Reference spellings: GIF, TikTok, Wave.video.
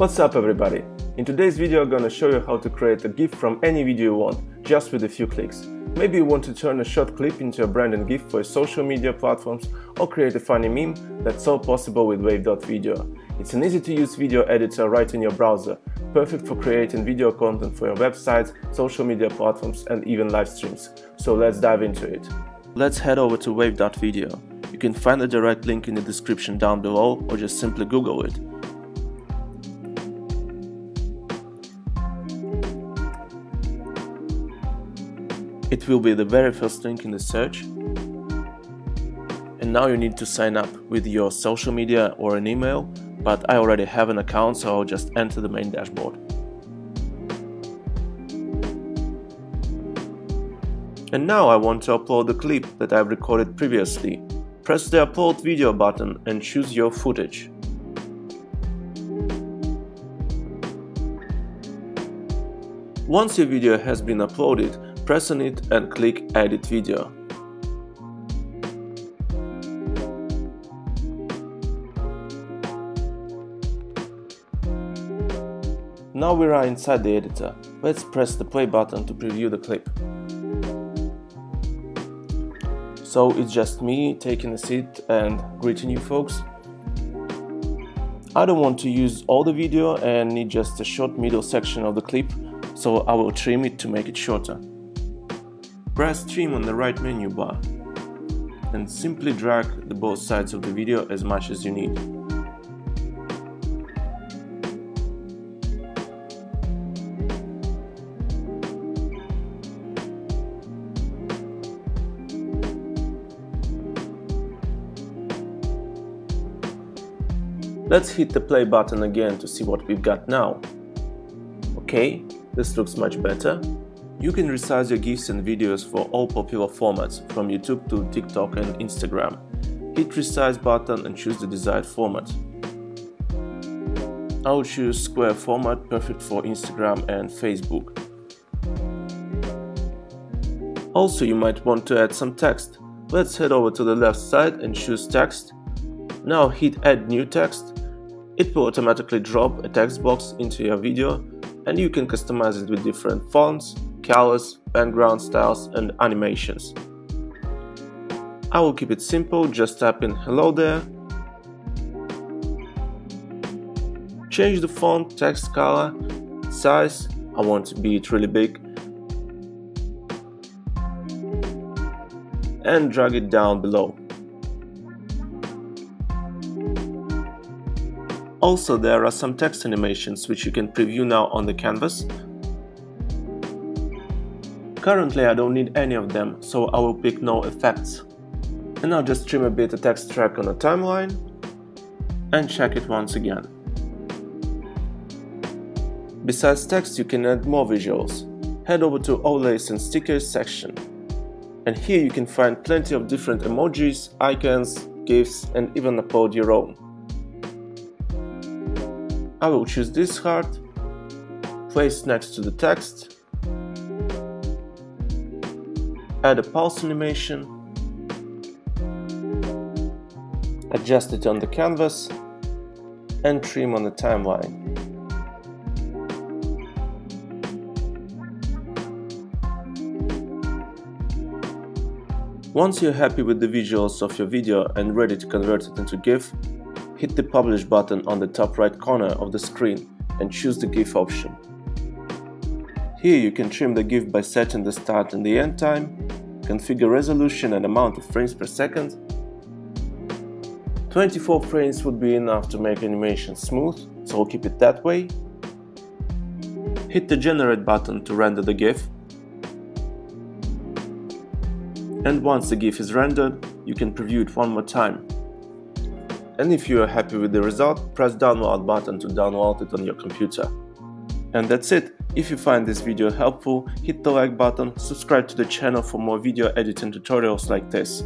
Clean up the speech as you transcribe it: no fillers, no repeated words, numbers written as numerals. What's up everybody? In today's video I'm gonna show you how to create a GIF from any video you want, just with a few clicks. Maybe you want to turn a short clip into a branded GIF for social media platforms or create a funny meme. That's all possible with Wave.video. It's an easy to use video editor right in your browser, perfect for creating video content for your websites, social media platforms and even live streams. So let's dive into it. Let's head over to Wave.video. You can find the direct link in the description down below or just simply Google it. It will be the very first link in the search. And now you need to sign up with your social media or an email, but I already have an account, so I'll just enter the main dashboard. And now I want to upload the clip that I've recorded previously. Press the Upload Video button and choose your footage. Once your video has been uploaded, press on it and click Edit Video. Now we are inside the editor. Let's press the play button to preview the clip. So it's just me taking a seat and greeting you folks. I don't want to use all the video and need just a short middle section of the clip, so I will trim it to make it shorter. Press trim on the right menu bar and simply drag the both sides of the video as much as you need. Let's hit the play button again to see what we've got now. Okay, this looks much better. You can resize your GIFs and videos for all popular formats, from YouTube to TikTok and Instagram. Hit Resize button and choose the desired format. I will choose square format, perfect for Instagram and Facebook. Also, you might want to add some text. Let's head over to the left side and choose text. Now hit Add New Text. It will automatically drop a text box into your video, and you can customize it with different fonts, colors, background styles and animations. I will keep it simple, just type in "Hello there". Change the font, text color, size. I want to be it really big. And drag it down below. Also, there are some text animations which you can preview now on the canvas. Currently I don't need any of them, so I will pick no effects. And I'll just trim a bit of text track on a timeline and check it once again. Besides text, you can add more visuals. Head over to Overlays and Stickers section. And here you can find plenty of different emojis, icons, GIFs and even upload your own. I will choose this heart, place next to the text, add a pulse animation, adjust it on the canvas and trim on the timeline. Once you're happy with the visuals of your video and ready to convert it into GIF, hit the Publish button on the top right corner of the screen and choose the GIF option. Here you can trim the GIF by setting the start and the end time, configure resolution and amount of frames per second. 24 frames would be enough to make animation smooth, so I'll keep it that way. Hit the Generate button to render the GIF. And once the GIF is rendered, you can preview it one more time. And if you are happy with the result, press Download button to download it on your computer. And that's it. If you find this video helpful, hit the like button, subscribe to the channel for more video editing tutorials like this.